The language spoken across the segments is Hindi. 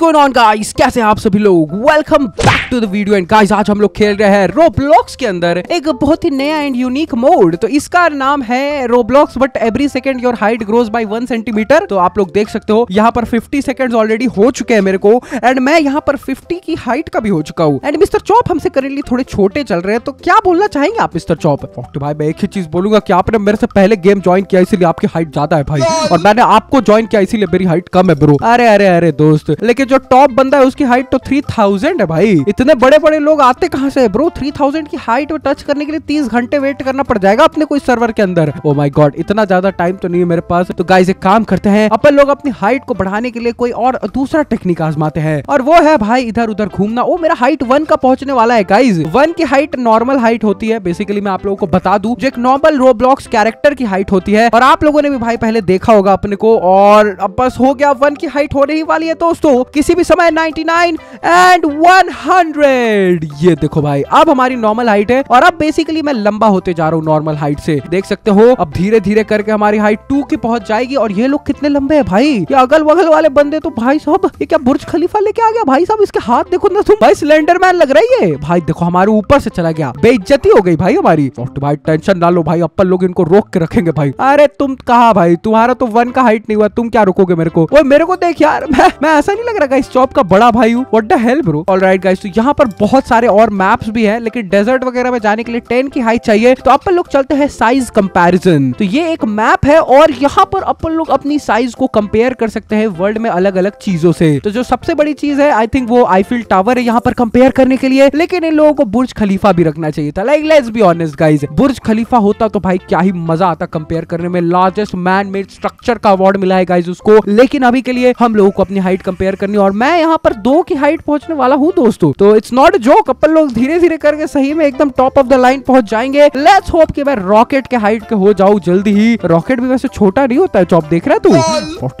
गोइंग ऑन गाइस, कैसे आप सभी लोग, welcome back to the video. And guys आज हम लोग खेल रहे हैं रोब्लॉक्स के अंदर एक बहुत ही नया एंड यूनिक मोड। तो इसका नाम है Roblox but every second your height grows by 1 centimetre. तो आप लोग देख सकते हो यहाँ पर 50 सेकंड ऑलरेडी हो चुके हैं मेरे को, एंड मैं यहाँ पर 50 की हाइट का भी हो चुका हूँ। एंड मिस्टर चॉप हमसे करेंटली थोड़े छोटे चल रहे हैं, तो क्या बोलना चाहेंगे आप मिस्टर चॉप? भाई मैं एक ही चीज बोलूंगा कि आपने मेरे से पहले गेम ज्वाइन किया इसलिए आपकी हाइट ज्यादा है भाई, और मैंने आपको ज्वाइन किया इसीलिए मेरी हाइट कम है ब्रो। अरे अरे अरे दोस्त, लेकिन जो टॉप बंदा है उसकी हाइट तो 3000 है भाई। इतने बड़े बड़े लोग आते कहाँ से है ब्रो? 3000 की हाइट टच करने के लिए 30 घंटे वेट करना पड़ जाएगा अपने कोई सर्वर के अंदर। ओ माय गॉड, इतना ज्यादा टाइम तो नहीं है मेरे पास। तो गाइस एक काम करते हैं, अपन लोग अपनी हाइट को बढ़ाने के लिए कोई और दूसरा टेक्निक आजमाते हैं, और वो है भाई इधर उधर घूमना। ओ मेरा हाइट 1 का पहुंचने वाला है गाइज। 1 की हाइट नॉर्मल हाइट होती है, बेसिकली मैं आप लोगों को बता दूं जो एक नॉर्मल रोब्लॉक्स कैरेक्टर की हाइट होती है, और आप लोगों ने भी भाई पहले देखा होगा अपने को। और अब बस हो गया, 1 की हाइट होने ही वाली है दोस्तों किसी भी समय 99 एंड 100। ये देखो भाई अब हमारी नॉर्मल हाइट है, और अब बेसिकली मैं लंबा होते जा रहा हूँ नॉर्मल हाइट से, देख सकते हो। अब धीरे धीरे करके हमारी हाइट 2 की पहुंच जाएगी। और ये लोग कितने लंबे हैं भाई, ये अगल बगल वाले बंदे तो भाई साहब ये क्या बुर्ज खलीफा लेके आ गया भाई साहब। इसके हाथ देखो ना तुम, भाई स्लेंडर मैन लग रही है भाई। देखो हमारे ऊपर से चला गया, बेइज्जती हो गई भाई हमारी। भाई टेंशन ना लो भाई, अपन लोग इनको रोक के रखेंगे भाई। अरे तुम कहा भाई, तुम्हारा तो 1 का हाइट नहीं हुआ, तुम क्या रोकोगे मेरे को? ओए मेरे को देख यार, मैं ऐसा नहीं लग रहा गाइस चॉप का बड़ा भाई हूँ। What the hell bro. Alright guys, तो यहाँ पर बहुत सारे और मैप्स भी हैं, लेकिन डेजर्ट वगैरह में जाने के लिए 10 की हाइट चाहिए। तो अपन लोग चलते हैं साइज कंपैरिजन। तो ये एक मैप है और यहाँ पर अपन लोग अपनी साइज को कंपेयर कर सकते हैं वर्ल्ड में अलग अलग चीजों से। तो जो सबसे बड़ी चीज है आई थिंक वो आईफिल टावर है यहाँ पर कंपेयर करने के लिए, लेकिन इन लोगों को बुर्ज खलीफा भी रखना चाहिए था। Like let's be honest guys, Burj Khalifa होता तो भाई क्या ही मजा आता कंपेयर करने में। लार्जेस्ट मैन मेड स्ट्रक्चर का अवार्ड मिला है गाइस उसको, लेकिन अभी के लिए हम लोगों को अपनी हाइट कंपेयर करनी है, और मैं यहाँ पर 2 की हाइट पहुंचने वाला हूँ दोस्तों। तो इट्स नॉट अ जोक, अपन लोग धीरे धीरे करके सही में एकदम टॉप ऑफ द लाइन पहुंच जाएंगे। लेट्स होप कि मैं रॉकेट के हाइट के हो जाऊं जल्दी ही। रॉकेट भी वैसे छोटा नहीं होता है चॉप, देख रहा है तू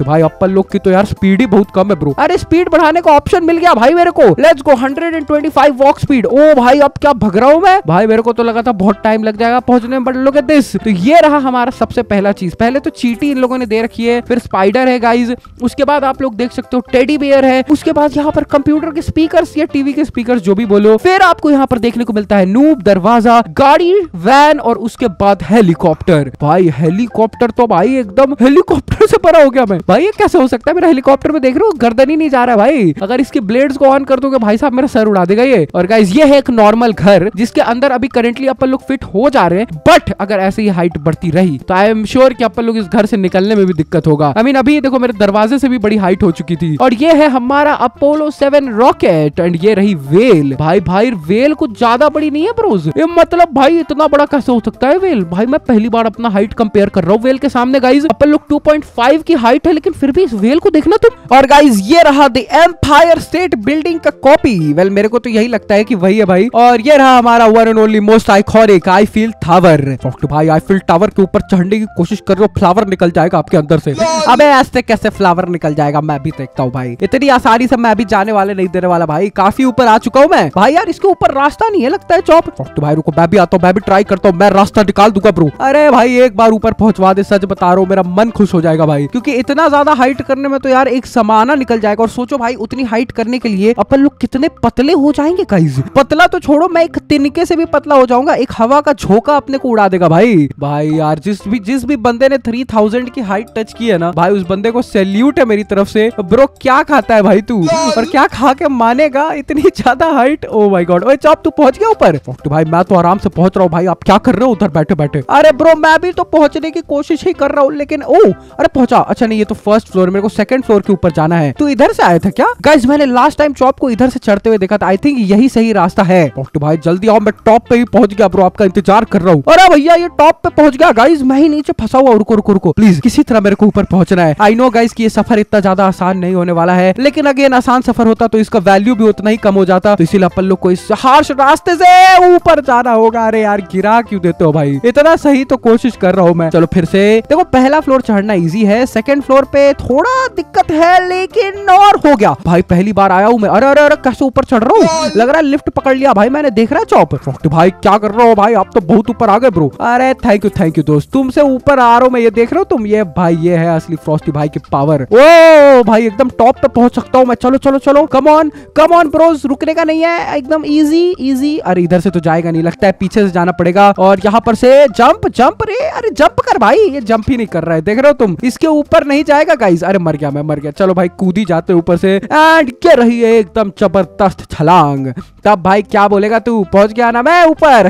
भाई। अपन लोग की तो यार स्पीड ही बहुत कम है ब्रो। अरे स्पीड बढ़ाने का ऑप्शन मिल गया भाई मेरे को। Let's go 125 walk speed. ओ भाई अब क्या भग रहा हूँ मैं भाई, मेरे को तो लगा था बहुत टाइम लग जाएगा पहुंचने में। But look at this. तो ये रहा हमारा सबसे पहला चीज। पहले तो चीटी इन लोगों ने दे रखी है, फिर स्पाइडर है गाइज, उसके बाद आप लोग देख सकते हो टेडी बेयर है, उसके बाद यहाँ पर कंप्यूटर के स्पीकर्स या टीवी के स्पीकर्स जो भी बोलो। फिर आपको यहाँ पर देखने को मिलता है नूब, दरवाजा, गाड़ी, वैन, और उसके बाद हेलीकॉप्टर। भाई हेलीकॉप्टर तो भाई एकदम हेलीकॉप्टर से बड़ा हो गया मैं भाई। ये कैसे हो सकता है, मेरा हेलीकॉप्टर में देख रहे हो गर्दन ही नहीं जा रहा है भाई। अगर इसके ब्लेड्स को ऑन कर दोगे भाई साहब मेरा सर उड़ा देगा ये। और गाइज ये है एक नॉर्मल घर जिसके अंदर अभी करेंटली अपन लोग फिट हो जा रहे हैं, बट अगर ऐसे ही हाइट बढ़ती रही तो आई एम श्योर कि अपन लोग इस घर से निकलने में भी दिक्कत होगा। आई मीन अभी देखो मेरे दरवाजे से भी बड़ी हाइट हो चुकी थी। और ये है हमारा अपोलो 7 रॉकेट, एंड ये रही वेल। भाई वेल कुछ ज्यादा बड़ी नहीं है ब्रोज, ये मतलब भाई इतना बड़ा कैसे हो सकता है वेल। भाई मैं पहली बार अपना हाइट कंपेयर कर रहा हूँ वेल के सामने गाइज। अपन लोग 2.5 की हाइट है, लेकिन फिर भी इस वेल को देखना तुम। और गाइज ये रहा द एम्पायर स्टेट बिल्डिंग का कॉपी। वेल मेरे को तो यही लगता है कि वही है भाई। और ये रहा हमारा one and only most iconic Eiffel tower. भाई आईफिल टावर के ऊपर चढ़ने की कोशिश कर रहे हो, फ्लावर निकल जाएगा आपके अंदर से। अबे ऐसे कैसे फ्लावर निकल जाएगा, मैं भी देखता हूँ भाई। इतनी आसानी से मैं भी जाने वाले नहीं देने वाला भाई, काफी ऊपर आ चुका हूँ मैं भाई। यार इसके ऊपर रास्ता नहीं है लगता है चॉप। तो भाई रुको मैं भी आता हूँ, मैं भी ट्राई करता हूँ, मैं रास्ता निकाल दूंगा ब्रो। अरे भाई एक बार ऊपर पहुंचवा दे, सच बता रहा हूँ मेरा मन खुश हो जाएगा भाई, क्योंकि इतना ज्यादा हाइट करने में तो यार एक समाना निकल जाएगा। और सोचो भाई उतनी हाइट करने के लिए अपन लोग कितने पतले हो जाएंगे गाइज। पतला तो छोड़ो, मैं एक तिनके से भी पतला हो जाऊंगा, एक हवा का झोंका अपने को उड़ा देगा भाई। भाई यार जिस भी बंदे ने 3000 की हाइट टच की है ना भाई, उस बंदे को सैल्यूट है मेरी तरफ से। ब्रो क्या खाता है भाई तू, और क्या खा के मानेगा इतनी ज्यादा हाइट। ओ माय गॉड, ओए चॉप तू पहुंच गया ऊपर? भाई मैं तो आराम से पहुंच रहा हूँ भाई, आप क्या कर रहे हो उधर बैठे बैठे? अरे ब्रो मैं भी तो पहुंचने की कोशिश ही कर रहा हूँ, लेकिन ओ अरे पहुंचा। अच्छा नहीं ये तो फर्स्ट फ्लोर, मेरे को सेकंड फ्लोर के ऊपर जाना है। तू इधर से आया था क्या गाइज? मैंने लास्ट टाइम चॉप को इधर से चढ़ते हुए देखा था, आई थिंक यही सही रास्ता है। भाई जल्दी आओ, मैं टॉप पे ही पहुंच गया ब्रो, आपका इंतजार कर रहा हूँ। अरे भैया ये टॉप पे पहुंच गया गाइज, मैं ही नीचे फंसा हुआ। रुको रुको रुको प्लीज, किसी तरह मेरे को ऊपर पहुंचना है। आई नो गाइज कि ये सफर इतना ज्यादा आसान नहीं होने वाला है, लेकिन अगेन आसान सफर होता तो इसका वैल्यू भी उतना ही कम हो जाता। तो इसीलिए अपन लोग को इस हार्श रास्ते से ऊपर जाना होगा। अरे यार गिरा क्यों देते हो भाई, इतना सही तो कोशिश कर रहा हूँ मैं। चलो फिर से देखो, पहला फ्लोर चढ़ना इजी है, सेकंड फ्लोर पे थोड़ा दिक्कत है, लेकिन और हो गया भाई। पहली बार आया हूँ मैं। अरे अरे अरे कैसे ऊपर चढ़ रहा हूँ, लग रहा है लिफ्ट पकड़ लिया भाई मैंने। देख रहा है चॉप? भाई क्या कर रहे हो भाई, आप तो बहुत ऊपर आ गए ब्रो। अरे थैंक यू दोस्त, तुमसे ऊपर आ रहा हूँ मैं, ये देख रहे हो तुम। ये भाई ये है असली फ्रॉस्टी भाई की पावर। ओ भाई एकदम टॉप पे पहुंच पहुंच सकता हूँ मैं। चलो चलो चलो, कमॉन कमॉन ब्रोस, रुकने का नहीं है, एकदम इजी इजी। अरे इधर से तो जाएगा नहीं लगता है, पीछे से जाना पड़ेगा। और यहाँ पर से जंप जंप, रे अरे जंप कर भाई, ये जंप ही नहीं कर रहा है, देख रहे हो तुम, इसके ऊपर नहीं जाएगा गाइस। अरे मर गया मैं, मर गया। चलो भाई कूद ही जाते ऊपर से, एंड क्या रही है एकदम जबरदस्त छलांग। तब भाई क्या बोलेगा तू, पहुंच गया ना मैं ऊपर।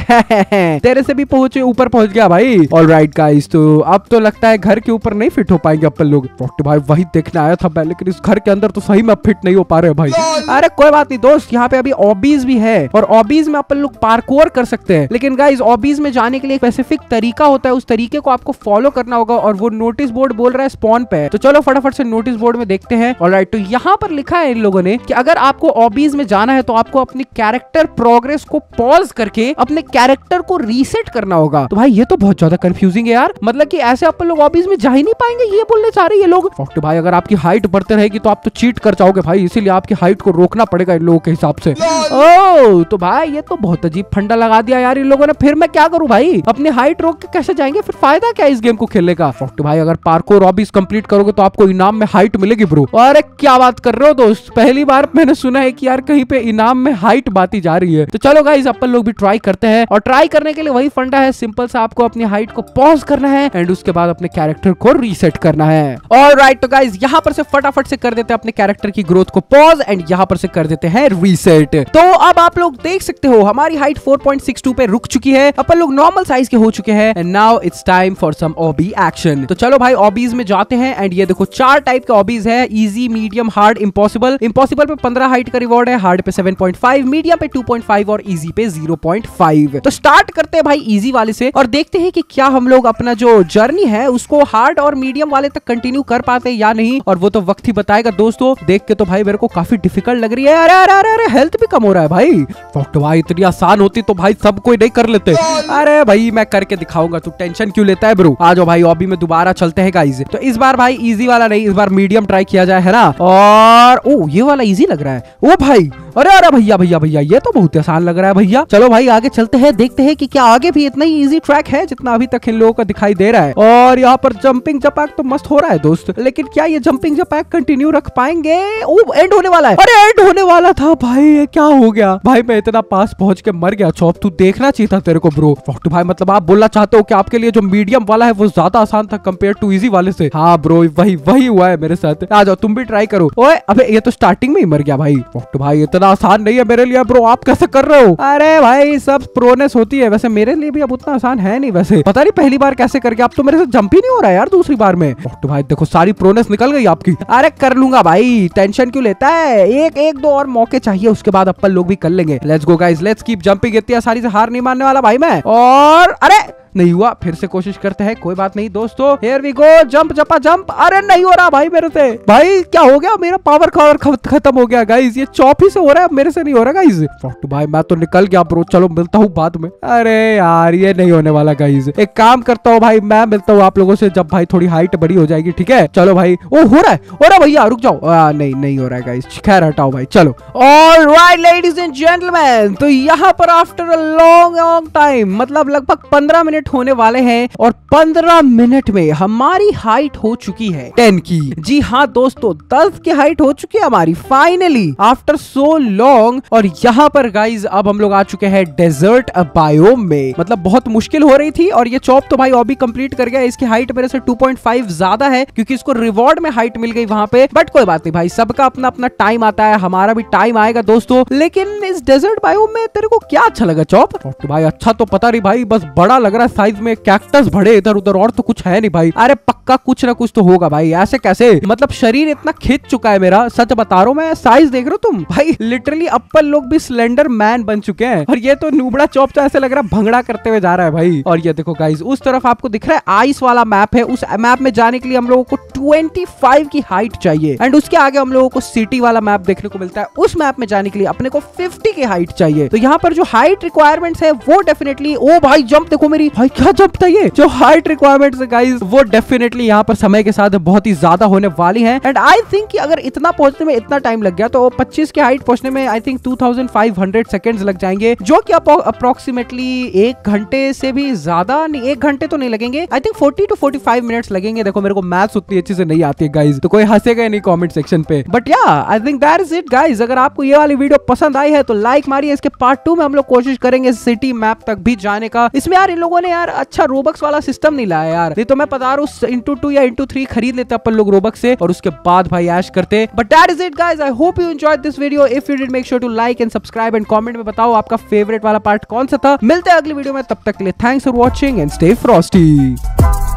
तेरे से भी पहुंचे, ऊपर पहुंच गया भाई। ऑलराइट गाइस, तो अब तो लगता है घर के ऊपर नहीं फिट हो पाएंगे अपन लोग। डॉक्टर भाई वही देखने आया था मैं, लेकिन इस घर के अंदर तो सही में फिट नहीं हो पा रहे भाई। अरे कोई बात नहीं दोस्त, यहाँ पे अभी ऑबीज भी है और ऑबीज में अपन लोग पार्कोर कर सकते हैं। लेकिन गाइस ऑबीज में जाने के लिए स्पेसिफिक तरीका होता है, उस तरीके को आपको फॉलो करना होगा, और वो नोटिस बोर्ड बोल रहा है स्पॉन पे। तो चलो फटाफट से नोटिस बोर्ड में देखते हैं। ऑलराइट, तो यहाँ पर लिखा है इन लोगों ने कि अगर आपको ऑबीज में जाना है तो आपको अपने कैरेक्टर प्रोग्रेस को पॉज करके अपने कैरेक्टर को रीसेट करना होगा। तो भाई ये तो बहुत ज्यादा कंफ्यूजिंग है यार, मतलब कि ऐसे अपन लोग ऑबीज में जा ही नहीं पाएंगे, ये बोलने चाह रहे हैं ये लोग। तो भाई अगर आपकी हाइट बढ़ते रहेगी तो आप तो चीट कर जाओगे भाई, इसीलिए आपकी हाइट को रोकना पड़ेगा इन लोगों के हिसाब से। ओह तो भाई ये तो बहुत अजीब फंडा लगा दिया यार इन लोगों ने। फिर मैं क्या करूं भाई, अपनी हाइट रोक के कैसे जाएंगे, फिर फायदा क्या है इस गेम को खेलने का। तो भाई अगर पार्कोर ऑबीज कंप्लीट करोगे तो आपको इनाम में हाइट मिलेगी ब्रो। अरे क्या बात कर रहे हो दोस्त, पहली बार मैंने सुना है कि यार कहीं पे इनाम में हाइट बांटी जा रही है। तो चलो गाइस अपन लोग भी ट्राई करते हैं, और ट्राई करने के लिए वही फंडा है, सिंपल सा आपको अपनी हाइट को पॉज करना है एंड उसके बाद अपने कैरेक्टर को रीसेट करना है। ऑलराइट, तो गाइस यहाँ पर से फटाफट से कर देते हैं अपने कैरेक्टर की ग्रोथ को पॉज, एंड यहाँ पर से कर देते हैं रीसेट। तो अब आप लोग देख सकते हो हमारी हाइट 4.62 पे रुक चुकी है, अपन लोग नॉर्मल साइज के हो चुके हैं, and now it's time for some obby action. तो चलो भाई ऑबीज में जाते हैं, एंड ये देखो 4 टाइप के ऑबीज है, easy, medium, hard, impossible. Impossible पे 15 हाइट का रिवॉर्ड है, हार्ड पे 7.5, मीडियम पे 2.5 और इजी पे 0.5। तो स्टार्ट करते हैं भाई इजी वाले से और देखते हैं कि क्या हम लोग अपना जो जर्नी है उसको हार्ड और मीडियम वाले तक कंटिन्यू कर पाते या नहीं, और वो तो वक्त ही बताएगा दोस्तों। देख के तो भाई मेरे को काफी डिफिकल्ट लग रही है। अरे अरे अरे अरे हेल्थ भी कम हो रहा है भाई। डॉक्टर भाई इतनी आसान होती तो भाई सब कोई नहीं कर लेते। अरे भाई मैं करके दिखाऊंगा, तू टेंशन क्यों लेता है ब्रो। आ जाओ भाई ऑबी में दोबारा चलते हैं गाइस। तो इस बार भाई इजी वाला नहीं, इस बार मीडियम ट्राई किया जाए, है ना। और ओ ये वाला इजी लग रहा है। ओ भाई अरे अरे भैया भैया भैया ये तो बहुत आसान लग रहा है भैया। चलो भाई आगे चलते हैं, देखते हैं कि क्या आगे भी इतना ही इजी ट्रैक है जितना अभी तक इन लोगों का दिखाई दे रहा है। और यहाँ पर जंपिंग जपैक तो मस्त हो रहा है दोस्त, लेकिन क्या ये जंपिंग जपैक कंटिन्यू रख पाएंगे। ओ एंड होने वाला है, अरे एंड होने वाला था भाई, ये क्या हो गया भाई, मैं इतना पास पहुंच के मर गया। चॉप तू देखना चाहिए था तेरे को ब्रो। डॉक्टर भाई मतलब आप बोलना चाहते हो कि आपके लिए जो मीडियम वाला है वो ज्यादा आसान था कंपेयर टू इजी वाले से। हाँ ब्रो वही हुआ है मेरे साथ। आ जाओ तुम भी ट्राई करो। ओए अबे ये तो स्टार्टिंग में ही मर गया भाई। डॉक्टर भाई इतना आसान नहीं है मेरे लिए ब्रो, आप कैसे कर रहे हो। अरे भाई सब प्रोनेस होती है, वैसे मेरे लिए भी अब उतना आसान है नहीं, वैसे पता नहीं पहली बार कैसे करके आप तो मेरे से जंप ही नहीं हो रहा है यार दूसरी बार में। डॉक्टर भाई देखो सारी प्रोनेस निकल गई आपकी। अरे कर लूंगा भाई, टेंशन क्यों लेता है, एक दो और मौके चाहिए उसके बाद अपन लोग भी कर लेंगे। Let's go guys, let's keep jumping, इतनी आसानी से हार नहीं मानने वाला भाई मैं। और अरे नहीं हुआ, फिर से कोशिश करते हैं, कोई बात नहीं दोस्तों। हियर वी गो, जंप जपा जंप। अरे नहीं हो रहा भाई मेरे से, भाई क्या हो गया, मेरा पावर खत्म हो गया गाइस। ये चॉप ही से हो रहा है, मेरे से नहीं हो रहा गाइस। भाई मैं तो निकल गया ब्रो, चलो मिलता हूँ बाद में। अरे यार ये नहीं होने वाला गाइस, एक काम करता हूँ भाई, मैं मिलता हूँ आप लोगों से जब भाई थोड़ी हाइट बड़ी हो जाएगी, ठीक है। चलो भाई वो हो रहा है भैया रुक जाओ। नहीं हो रहा है गाइस, खैर हटाओ भाई। चलो ऑलराइट लेडीज एंड जेंटलमैन, तो यहाँ पर आफ्टर अ लॉन्ग टाइम, मतलब लगभग 15 मिनट होने वाले हैं, और 15 मिनट में हमारी हाइट हो चुकी है 10 की। जी हाँ दोस्तों 10 की हाइट हो चुकी है हमारी फाइनली आफ्टर सो लॉन्ग। और यहाँ पर गाइस अब हम लोग आ चुके हैं डेजर्ट बायोम में, मतलब बहुत मुश्किल हो रही थी। और ये चॉप तो भाई ऑबी कंप्लीट कर गया, इसकी हाइट मेरे से 2.5 ज्यादा है क्योंकि इसको रिवॉर्ड में हाइट मिल गई वहां पे, बट कोई बात नहीं भाई, सबका अपना अपना टाइम आता है, हमारा भी टाइम आएगा दोस्तों। लेकिन इस डेजर्ट बायोम में तेरे को क्या अच्छा लगा चॉप। तो भाई अच्छा तो पता नहीं भाई, बस बड़ा लग रहा है साइज में, कैक्टस भरे इधर उधर, और तो कुछ है नहीं भाई। अरे पक्का कुछ ना कुछ तो होगा भाई, ऐसे कैसे, मतलब शरीर इतना खिंच चुका है मेरा, सच बता रहा हूँ मैं। साइज देख रहे हो तुम भाई, लिटरली अपन लोग भी स्लेंडर मैन बन चुके हैं। और ये तो नूबड़ा चॉप तो ऐसे लग रहा है भंगड़ा करते हुए जा रहा है भाई। और ये देखो गाइस उस तरफ आपको दिख रहा है आइस वाला मैप है, उस मैप में जाने के लिए हम लोगों को 25 की हाइट चाहिए, एंड उसके आगे हम लोगों को सिटी वाला मैप देखने को मिलता है, उस मैप में जाने के लिए अपने को 50 की हाइट चाहिए। तो यहाँ पर जो हाइट रिक्वायरमेंट है वो डेफिनेटली, ओ भाई जंप देखो मेरी, भाई क्या जंप था ये। जो हाइट रिक्वायरमेंट्स है गाइस वो डेफिनेटली यहाँ पर समय के साथ बहुत ही ज्यादा होने वाली है। एंड आई थिंक कि अगर इतना पहुंचने में इतना टाइम लग गया तो 25 की हाइट पहुंचने में आई थिंक 2500 सेकंड्स लग जाएंगे, जो कि अप्रोक्सीमेटली 1 घंटे से भी ज्यादा नहीं, 1 घंटे तो नहीं लगेंगे, आई थिंक 40 टू 45 मिनट्स लगेंगे। देखो मेरे को मैथ्स उतनी अच्छी से नहीं आती है गाइज, तो कोई हंसेगा नहीं कॉमेंट सेक्शन पे। बट या I think that is it guys. अगर आपको ये वाली वीडियो पसंद आई है तो लाइक मारिए। इसके पार्ट 2 में हम लोग कोशिश करेंगे सिटी मैप तक भी जाने का। इसमें यार इन लोगों ने यार अच्छा रोबक्स वाला सिस्टम नहीं लाया यार, नहीं तो मैं पता रहा ×2 या ×3 खरीद लेते अपन लोग रोबक्स से और उसके बाद भाई ऐश करते। But that is it guys. I hope you enjoyed this video. If you did make sure to like and subscribe and comment में बताओ आपका फेवरेट वाला पार्ट कौन सा था। मिलते हैं अगली वीडियो में, तब तक के लिए thanks for watching and stay Frosty.